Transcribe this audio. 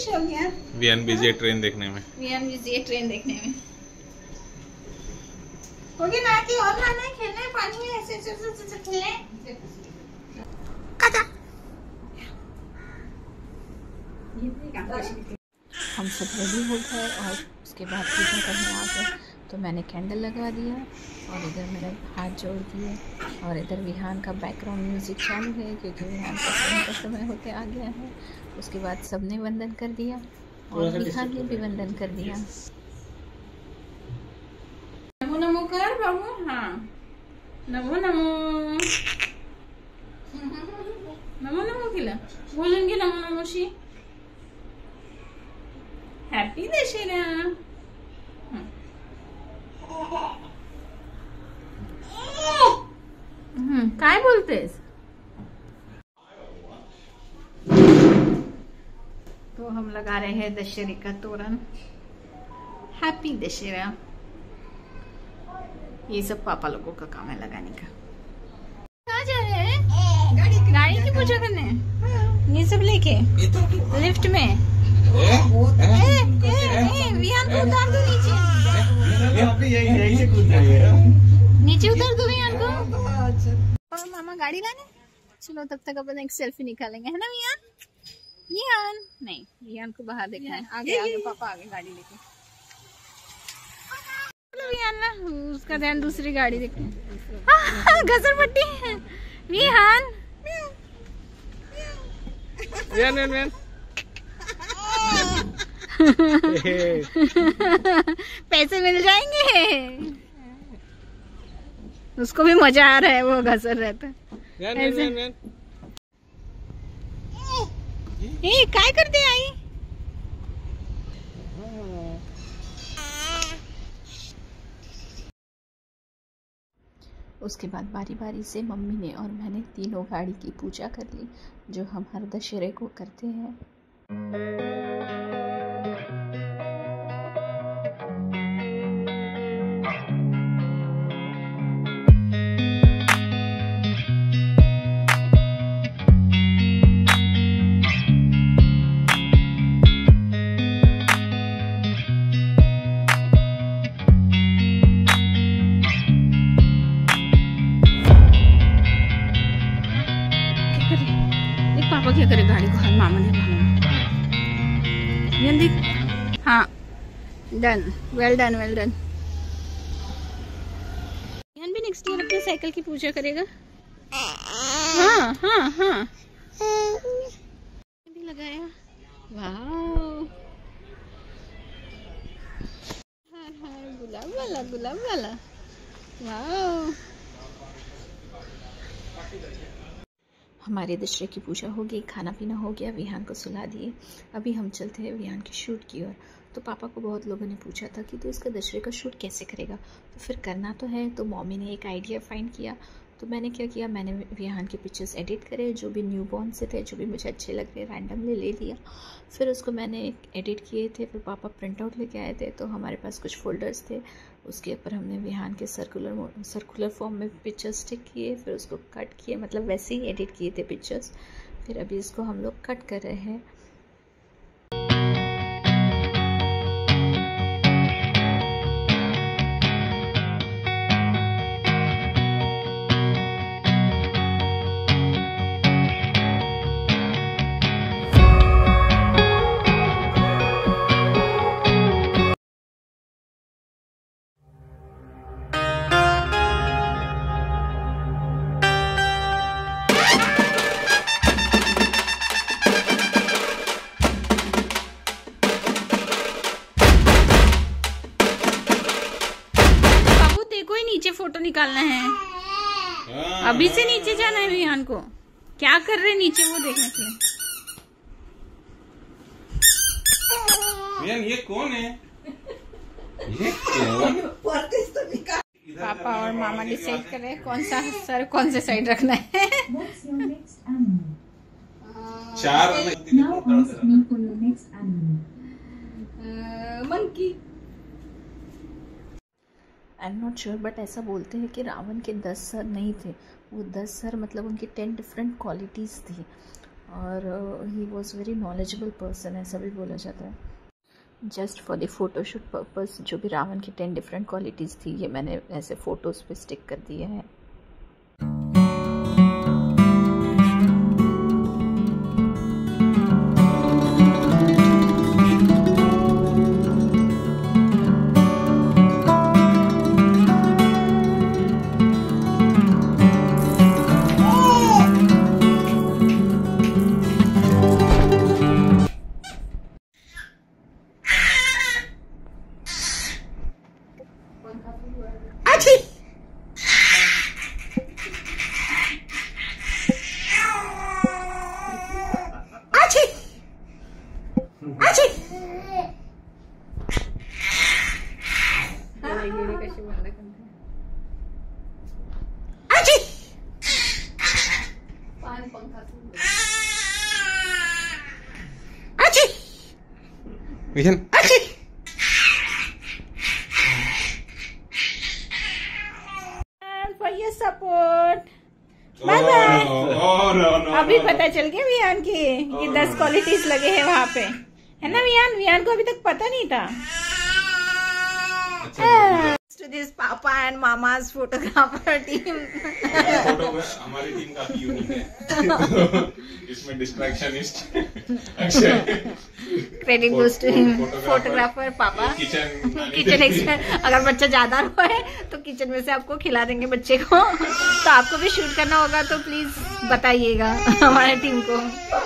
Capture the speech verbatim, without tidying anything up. खुश हो गया वीएनबीजे ट्रेन देखने में वीएनबीजे ट्रेन देखने में हो गया ना कि और ना खेलने पानी में ऐसे ऐसे खेले आजा हम सब रेडी हो गए और उसके बाद पूजा करने आ गए। तो मैंने कैंडल लगा दिया और इधर मेरा हाथ जोड़ दिए और इधर विहान का बैकग्राउंड म्यूज़िक चालू है क्योंकि विहान का सोने का समय होते आ गया है। उसके बाद सबने वंदन कर दिया और विहान ने भी वंदन कर दिया। नमो नमो कर बाबू। हाँ नमो नमो नमो नमो किला बोलेंगे नमो नमो शी हैप्पी दशहरा। हम्म काय बोलतेस। तो हम लगा रहे हैं दशहरे का तोरण। हैप्पी दशहरा। ये सब पापा लोगों का काम है लगाने का। कहाँ जा रहे हैं? गाड़ी गाड़ी की पूजा करने। ये सब लेके लिफ्ट में विहान को उतार दो नीचे। नीचे उतार दो विहान को। और मामा गाड़ी लाने। चलो तब तक अपन एक सेल्फी निकालेंगे है ना विहान? विहान नहीं विहान को बाहर देखना है। आगे आगे पापा आगे गाड़ी लेके। विहान ना उसका ध्यान दूसरी गाड़ी देखते हैं। घसर पट्टी विहान विहान पैसे मिल जाएंगे। उसको भी मजा आ रहा है वो घसर रहता है। ए काय करते आई? उसके बाद बारी बारी से मम्मी ने और मैंने तीनों गाड़ी की पूजा कर ली जो हम हर दशहरे को करते हैं। क्या करे गाड़ी को हर मामा ने भाना देख। हाँ done well done well done. Vihaan भी नेक्स्ट ईयर अपने साइकिल की पूजा करेगा। हाँ हाँ हाँ भी लगाया। वाह गुलाब वाला गुलाब वाला। वाह हमारे दशहरे की पूजा हो गई, खाना पीना हो गया, विहान को सुला दिए। अभी हम चलते हैं विहान के शूट की ओर। तो पापा को बहुत लोगों ने पूछा था कि तो इसका दशहरे का शूट कैसे करेगा, तो फिर करना तो है। तो मम्मी ने एक आइडिया फाइंड किया। तो मैंने क्या किया, मैंने विहान के पिक्चर्स एडिट करे जो भी न्यू बॉर्न से थे, जो भी मुझे अच्छे लग रहे रैंडमली ले लिया। फिर उसको मैंने एडिट किए थे। फिर पापा प्रिंट आउट लेके आए थे। तो हमारे पास कुछ फोल्डर्स थे, उसके ऊपर हमने विहान के सर्कुलर सर्कुलर फॉर्म में पिक्चर्स स्टिक किए। फिर उसको कट किए, मतलब वैसे ही एडिट किए थे पिक्चर्स। फिर अभी इसको हम लोग कट कर रहे हैं। फोटो निकालना है अभी से। नीचे जाना है विहान को। क्या कर रहे नीचे वो देखने के लिए। विहान ये कौन है? ये क्या? पापा और मामा डिसाइड कर रहे हैं कौन सा सर कौन से साइड रखना है। चार monkey I am not sure but ऐसा बोलते हैं कि रावण के दस सर नहीं थे, वो दस सर मतलब उनकी टेन डिफरेंट क्वालिटीज़ थी। और he was very knowledgeable person, ऐसा भी बोला जाता है। Just for the photoshoot purpose जो भी रावण की टेन डिफरेंट क्वालिटीज़ थी, ये मैंने ऐसे फ़ोटोज़ पे स्टिक कर दिए हैं। Vihaan for your support, bye bye. अभी पता चल गया विहान की ये दस क्वालिटीज लगे हैं वहाँ पे, है ना विहान? विहान को अभी तक पता नहीं था। टू दिस पापा एंड मामाज फोटोग्राफर टीम। फोटो में हमारी टीम काफी यूनिक है, इसमें distractionist Akshay, credit goes to him, photographer पापा, किचन किचन एक्सपर्ट। अगर बच्चा ज्यादा रोए तो किचन में से आपको खिला देंगे बच्चे को। तो आपको भी शूट करना होगा तो प्लीज बताइएगा हमारे टीम को।